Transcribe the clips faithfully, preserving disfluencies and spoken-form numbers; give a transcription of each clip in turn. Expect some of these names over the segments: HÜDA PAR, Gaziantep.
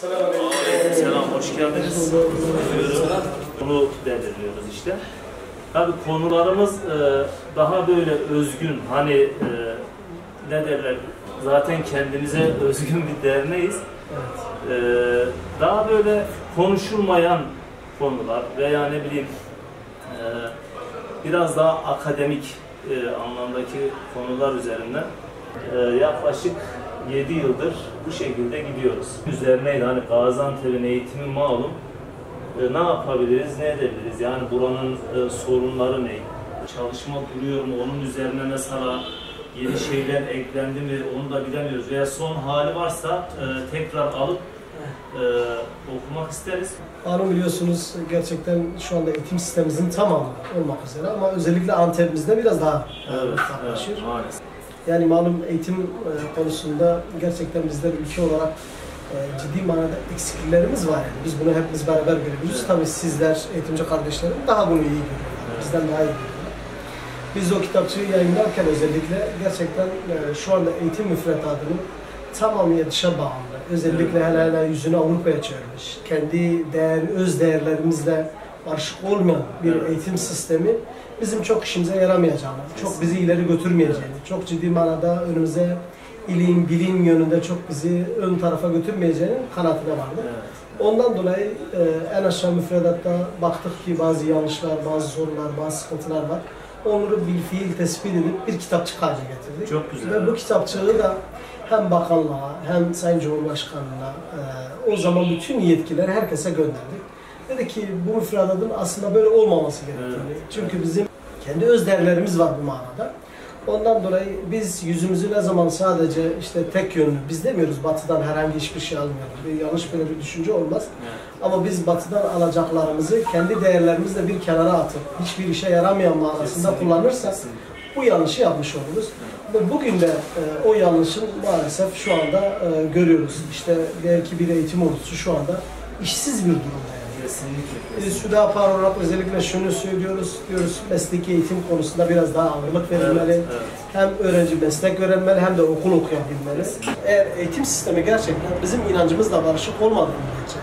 Selam, hoş geldiniz. Bunu belirliyoruz işte. Tabii konularımız daha böyle özgün, hani ne derler, zaten kendimize özgün bir derneğiz. Daha böyle konuşulmayan konular veya ne bileyim biraz daha akademik anlamdaki konular üzerinden yaklaşık yedi yıldır bu şekilde gidiyoruz. Üzerineydi, hani Gaziantep'in eğitimi malum. E, ne yapabiliriz, ne edebiliriz? Yani buranın e, sorunları ne? Çalışma duruyor mu? Onun üzerine mesela yeni şeyler eklendi mi? Onu da bilemiyoruz. Veya son hali varsa e, tekrar alıp e, okumak isteriz. Malum biliyorsunuz, gerçekten şu anda eğitim sistemimizin tamamı olmak üzere ama özellikle Antep'imizde biraz daha evet, farklılaşıyor. Evet, maalesef. Yani malum eğitim konusunda gerçekten bizler ülke olarak ciddi manada eksikliklerimiz var. Yani biz bunu hepimiz beraber görüyoruz. Evet. Tabii sizler, eğitimci kardeşlerim daha bunu iyi görüyorlar. Evet. Bizden daha iyi görüyorlar. Biz o kitapçığı yayınlarken özellikle gerçekten şu anda eğitim müfredatının tamamıyla dışa bağımlı. Özellikle evet. hele hele yüzünü Avrupa'ya çevirmiş. Kendi değer, öz değerlerimizle barışık olmayan bir evet. eğitim sistemi bizim çok işimize yaramayacağını, çok bizi ileri götürmeyeceğini, evet. çok ciddi manada önümüze ilim, bilim yönünde çok bizi ön tarafa götürmeyeceğinin kanatına vardı. Evet. Ondan dolayı e, en aşağı müfredatta baktık ki bazı yanlışlar, bazı sorunlar, bazı sıkıntılar var. Onları bir fiil tespit edip bir kitapçık haline getirdik. Çok güzel. Ve bu kitapçığı da hem bakanlığa hem Sayın Cumhurbaşkanı'na e, o zaman bütün yetkileri herkese gönderdik. Dedi ki bu müfredatın aslında böyle olmaması gerektiğini. Evet, çünkü evet. bizim kendi öz değerlerimiz var bu manada. Ondan dolayı biz yüzümüzü ne zaman sadece işte tek yönlü, biz demiyoruz batıdan herhangi hiçbir şey almıyoruz. Bir yanlış böyle bir düşünce olmaz. Evet. Ama biz batıdan alacaklarımızı kendi değerlerimizle bir kenara atıp hiçbir işe yaramayan manasında kullanırsak bu yanlışı yapmış oluruz. Evet. Ve bugün de e, o yanlışın maalesef şu anda e, görüyoruz. İşte belki bir eğitim ordusu şu anda işsiz bir durumda. Kesinlikle, kesinlikle. Biz HÜDA PAR olarak özellikle şunu söylüyoruz, diyoruz mesleki eğitim konusunda biraz daha ağırlık verilmeli. Evet, evet. Hem öğrenci meslek öğrenmeli hem de okul okuyabilmeli. Eğer eğitim sistemi gerçekten bizim inancımızla barışık olmadığı müddetçe,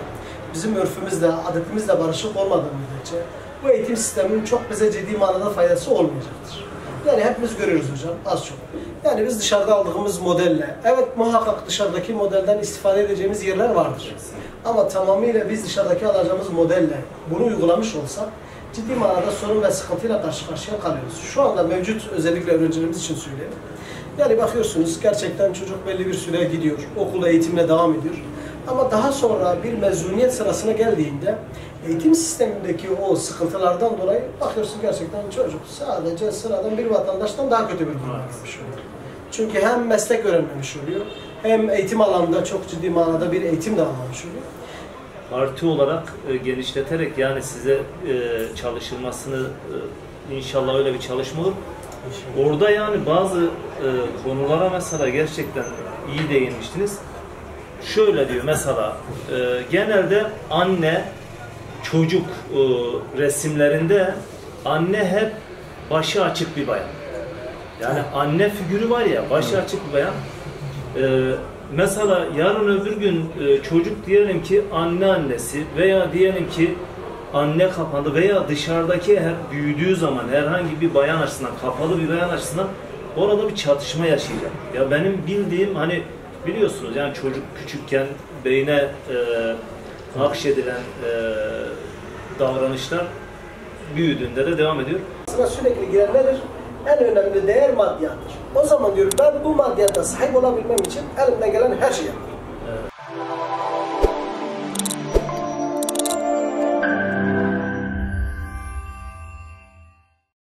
bizim örfümüzle, adetimizle barışık olmadığı müddetçe bu eğitim sisteminin çok bize ciddi manada faydası olmayacaktır. Yani hepimiz görüyoruz hocam, az çok. Yani biz dışarıda aldığımız modelle, evet muhakkak dışarıdaki modelden istifade edeceğimiz yerler vardır. Ama tamamıyla biz dışarıdaki alacağımız modelle bunu uygulamış olsak ciddi manada sorun ve sıkıntıyla karşı karşıya kalıyoruz. Şu anda mevcut özellikle öğrencilerimiz için söyleyeyim. Yani bakıyorsunuz gerçekten çocuk belli bir süre gidiyor, okula eğitimle devam ediyor. Ama daha sonra bir mezuniyet sırasına geldiğinde eğitim sistemindeki o sıkıntılardan dolayı bakıyorsun gerçekten çocuk sadece sıradan bir vatandaştan daha kötü bir duruma gelmiş oluyor. Çünkü hem meslek öğrenmemiş oluyor, hem eğitim alanında çok ciddi manada bir eğitim de almamış oluyor. Artı olarak e, genişleterek yani size e, çalışılmasını e, inşallah öyle bir çalışma olur. İnşallah. Orada yani bazı e, konulara mesela gerçekten iyi değinmiştiniz. Şöyle diyor mesela, e, genelde anne, çocuk e, resimlerinde anne hep başı açık bir bayan. Yani anne figürü var ya, başı açık bir bayan. E, mesela yarın öbür gün e, çocuk diyelim ki anneannesi veya diyelim ki anne kapandı veya dışarıdaki her, büyüdüğü zaman herhangi bir bayan açısından, kapalı bir bayan açısından orada bir çatışma yaşayacak. Ya benim bildiğim hani biliyorsunuz yani çocuk küçükken beyne e, nakşedilen e, davranışlar büyüdüğünde de devam ediyor. Aslında sürekli girenler en önemli değer maddiyattır. O zaman diyor ben bu maddiyata sahip olabilmem için elimden gelen her şeyi yapıyorum. Evet.